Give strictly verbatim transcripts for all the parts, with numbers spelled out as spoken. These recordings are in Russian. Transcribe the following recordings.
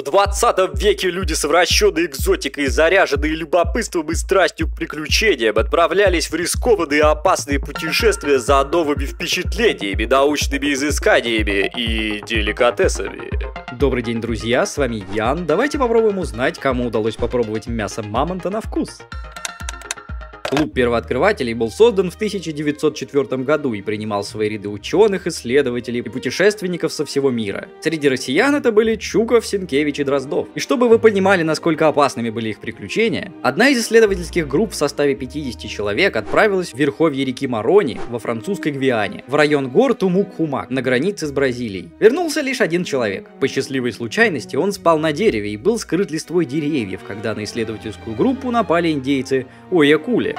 В двадцатом веке люди, совращенные экзотикой, заряженные любопытством и страстью к приключениям, отправлялись в рискованные и опасные путешествия за новыми впечатлениями, научными изысканиями и деликатесами. Добрый день, друзья, с вами Ян. Давайте попробуем узнать, кому удалось попробовать мясо мамонта на вкус. Клуб первооткрывателей был создан в тысяча девятьсот четвёртом году и принимал в свои ряды ученых, исследователей и путешественников со всего мира. Среди россиян это были Чуков, Сенкевич и Дроздов. И чтобы вы понимали, насколько опасными были их приключения, одна из исследовательских групп в составе пятидесяти человек отправилась в верховье реки Морони во французской Гвиане, в район гор Тумук-Хумак, на границе с Бразилией. Вернулся лишь один человек. По счастливой случайности он спал на дереве и был скрыт листвой деревьев, когда на исследовательскую группу напали индейцы Ойякули.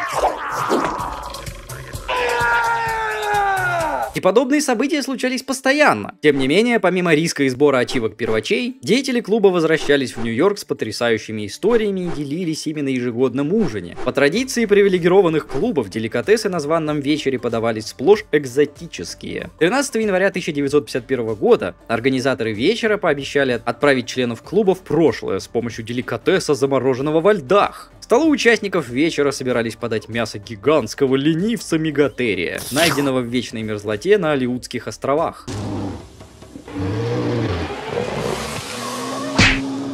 И подобные события случались постоянно. Тем не менее, помимо риска и сбора ачивок первачей, деятели клуба возвращались в Нью-Йорк с потрясающими историями и делились ими на ежегодном ужине. По традиции привилегированных клубов, деликатесы на званом вечере подавались сплошь экзотические. тринадцатого января тысяча девятьсот пятьдесят первого года организаторы вечера пообещали отправить членов клуба в прошлое с помощью деликатеса, замороженного во льдах. Столы участников вечера собирались подать мясо гигантского ленивца Мегатерия, найденного в вечной мерзлоте на Алеутских островах,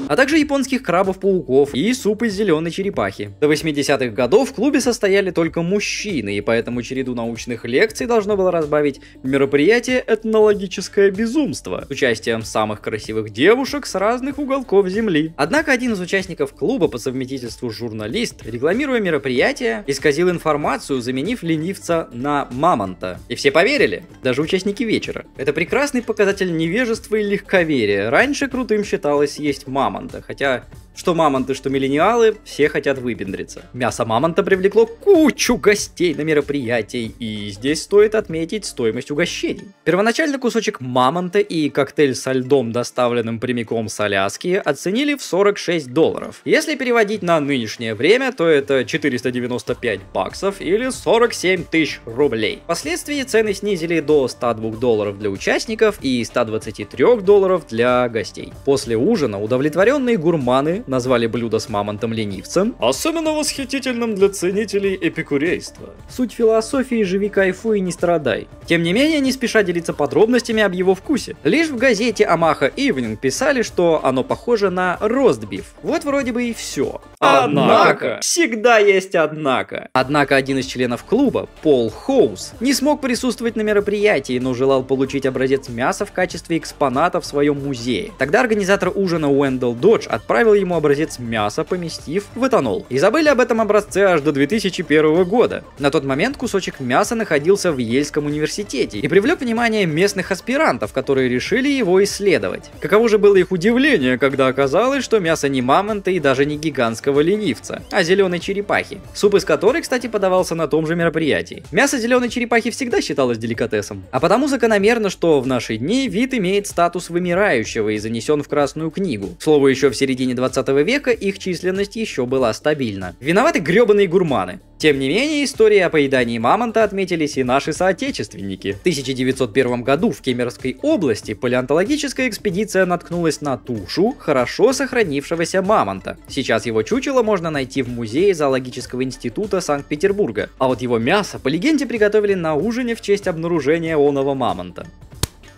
а также японских крабов-пауков и суп из зеленой черепахи. До восьмидесятых годов в клубе состояли только мужчины, и поэтому череду научных лекций должно было разбавить мероприятие «Этнологическое безумство» с участием самых красивых девушек с разных уголков земли. Однако один из участников клуба, по совместительству журналист, рекламируя мероприятие, исказил информацию, заменив ленивца на мамонта. И все поверили, даже участники вечера. Это прекрасный показатель невежества и легковерия. Раньше крутым считалось есть мамонта. Хотя, что мамонты, что миллениалы, все хотят выпендриться. Мясо мамонта привлекло кучу гостей на мероприятии, и здесь стоит отметить стоимость угощений. Первоначально кусочек мамонта и коктейль со льдом, доставленным прямиком с Аляски, оценили в сорок шесть долларов. Если переводить на нынешнее время, то это четыреста девяносто пять баксов или сорок семь тысяч рублей. Впоследствии цены снизили до ста двух долларов для участников и ста двадцати трёх долларов для гостей. После ужина удовлетворили гурманы назвали блюдо с мамонтом-ленивцем особенно восхитительным для ценителей эпикурейства. Суть философии «живи, кайфуй и не страдай». Тем не менее, не спеша делиться подробностями об его вкусе. Лишь в газете Omaha Evening писали, что оно похоже на ростбиф. Вот вроде бы и все. Однако! Всегда есть однако! Однако один из членов клуба, Пол Хоуз, не смог присутствовать на мероприятии, но желал получить образец мяса в качестве экспоната в своем музее. Тогда организатор ужина Уэнделл Додж отправил ему образец мяса, поместив в этанол. И забыли об этом образце аж до две тысячи первого года. На тот момент кусочек мяса находился в Ельском университете и привлек внимание местных аспирантов, которые решили его исследовать. Каково же было их удивление, когда оказалось, что мясо не мамонта и даже не гигантского ленивца, а зеленой черепахи, суп из которой, кстати, подавался на том же мероприятии. Мясо зеленой черепахи всегда считалось деликатесом, а потому закономерно, что в наши дни вид имеет статус вымирающего и занесен в Красную книгу. К слову, еще в середине двадцатого века их численность еще была стабильна. Виноваты гребаные гурманы. Тем не менее, истории о поедании мамонта отметились и наши соотечественники. В тысяча девятьсот первом году в Кемеровской области палеонтологическая экспедиция наткнулась на тушу хорошо сохранившегося мамонта. Сейчас его чучело можно найти в музее зоологического института Санкт-Петербурга. А вот его мясо, по легенде, приготовили на ужине в честь обнаружения оного мамонта.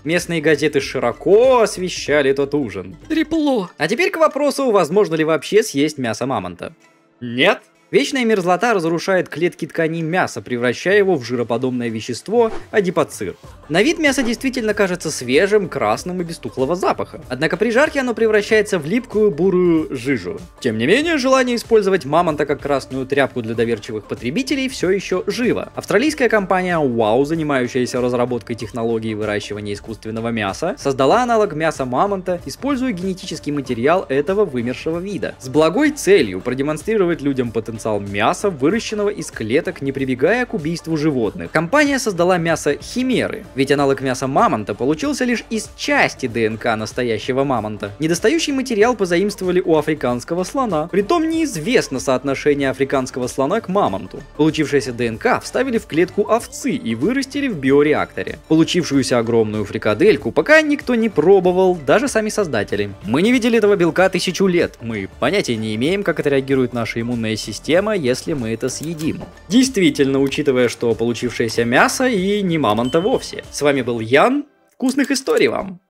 Местные газеты широко освещали тот ужин. Трепло. А теперь к вопросу, возможно ли вообще съесть мясо мамонта. Нет. Вечная мерзлота разрушает клетки тканей мяса, превращая его в жироподобное вещество адипоцир. На вид мясо действительно кажется свежим, красным и без тухлого запаха. Однако при жарке оно превращается в липкую бурую жижу. Тем не менее, желание использовать мамонта как красную тряпку для доверчивых потребителей все еще живо. Австралийская компания вау, занимающаяся разработкой технологии выращивания искусственного мяса, создала аналог мяса мамонта, используя генетический материал этого вымершего вида, с благой целью продемонстрировать людям потенциал потенциал мяса, выращенного из клеток, не прибегая к убийству животных. Компания создала мясо химеры, ведь аналог мяса мамонта получился лишь из части ДНК настоящего мамонта. Недостающий материал позаимствовали у африканского слона, притом неизвестно соотношение африканского слона к мамонту. Получившееся ДНК вставили в клетку овцы и вырастили в биореакторе. Получившуюся огромную фрикадельку пока никто не пробовал, даже сами создатели. Мы не видели этого белка тысячу лет, мы понятия не имеем, как это реагирует наша иммунная система, если мы это съедим. Действительно, учитывая, что получившееся мясо и не мамонта вовсе. С вами был Ян, вкусных историй вам!